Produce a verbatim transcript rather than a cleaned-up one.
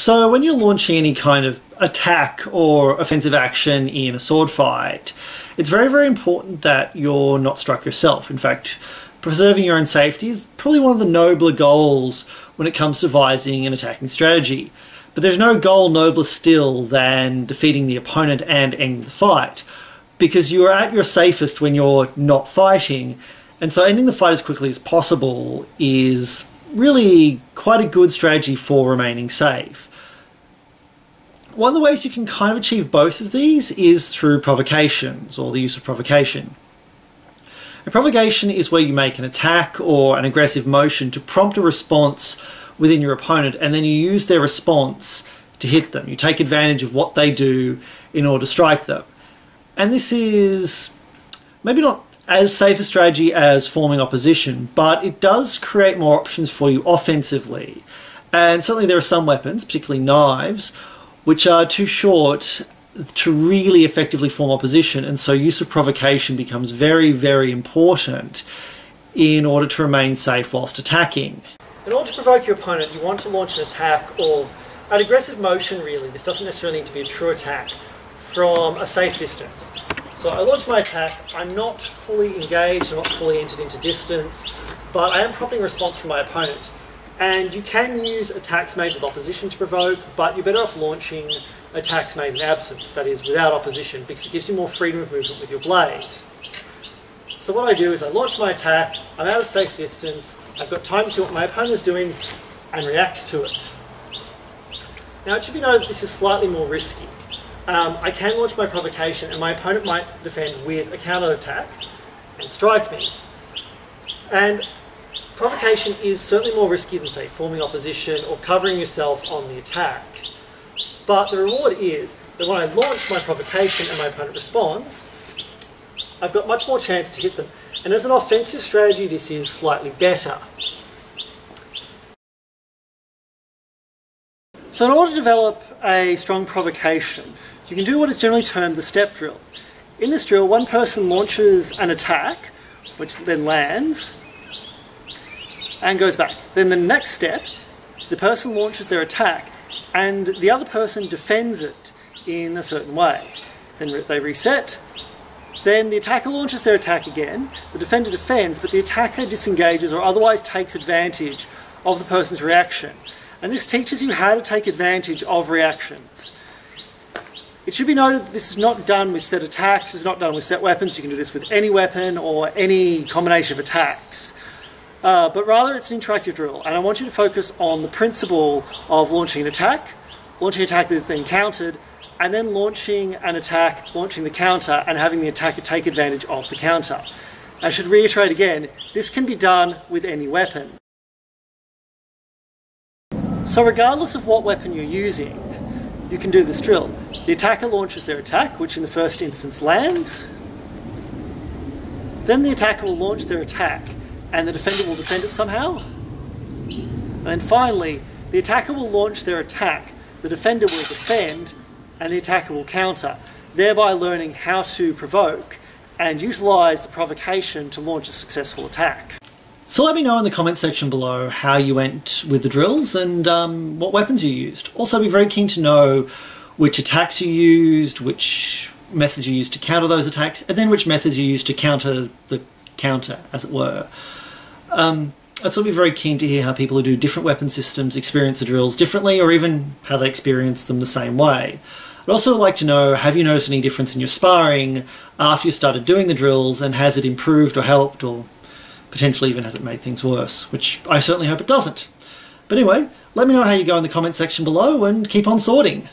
So when you're launching any kind of attack or offensive action in a sword fight, it's very, very important that you're not struck yourself. In fact, preserving your own safety is probably one of the nobler goals when it comes to devising an attacking strategy. But there's no goal nobler still than defeating the opponent and ending the fight, because you're at your safest when you're not fighting. And so ending the fight as quickly as possible is really quite a good strategy for remaining safe. One of the ways you can kind of achieve both of these is through provocations, or the use of provocation. A provocation is where you make an attack or an aggressive motion to prompt a response within your opponent, and then you use their response to hit them. You take advantage of what they do in order to strike them. And this is maybe not as safe a strategy as forming opposition, but it does create more options for you offensively. And certainly there are some weapons, particularly knives, which are too short to really effectively form opposition, and so use of provocation becomes very, very important in order to remain safe whilst attacking. In order to provoke your opponent, you want to launch an attack, or an aggressive motion really, this doesn't necessarily need to be a true attack, from a safe distance. So I launch my attack, I'm not fully engaged, I'm not fully entered into distance, but I am prompting a response from my opponent. And you can use attacks made with opposition to provoke, but you're better off launching attacks made in absence, that is without opposition, because it gives you more freedom of movement with your blade. So what I do is I launch my attack, I'm out of safe distance, I've got time to see what my opponent is doing and react to it. Now it should be noted that this is slightly more risky. Um, I can launch my provocation and my opponent might defend with a counter attack and strike me. And provocation is certainly more risky than, say, forming opposition or covering yourself on the attack. But the reward is that when I launch my provocation and my opponent responds, I've got much more chance to hit them. And as an offensive strategy, this is slightly better. So in order to develop a strong provocation, you can do what is generally termed the step drill. In this drill, one person launches an attack, which then lands, and goes back. Then the next step, the person launches their attack, and the other person defends it in a certain way. Then they reset, then the attacker launches their attack again, the defender defends, but the attacker disengages or otherwise takes advantage of the person's reaction. And this teaches you how to take advantage of reactions. It should be noted that this is not done with set attacks, it's not done with set weapons, you can do this with any weapon or any combination of attacks. Uh, but rather it's an interactive drill, and I want you to focus on the principle of launching an attack, launching an attack that is then countered, and then launching an attack, launching the counter, and having the attacker take advantage of the counter. I should reiterate again, this can be done with any weapon. So regardless of what weapon you're using, you can do this drill. The attacker launches their attack, which in the first instance lands. Then the attacker will launch their attack, and the defender will defend it somehow. And then finally, the attacker will launch their attack, the defender will defend, and the attacker will counter, thereby learning how to provoke and utilize the provocation to launch a successful attack. So let me know in the comments section below how you went with the drills and um, what weapons you used. Also, I'd be very keen to know which attacks you used, which methods you used to counter those attacks, and then which methods you used to counter the counter, as it were. Um, I'd still be very keen to hear how people who do different weapon systems experience the drills differently, or even how they experience them the same way. I'd also like to know, have you noticed any difference in your sparring after you started doing the drills, and has it improved or helped, or potentially even has it made things worse, which I certainly hope it doesn't. But anyway, let me know how you go in the comments section below, and keep on sorting.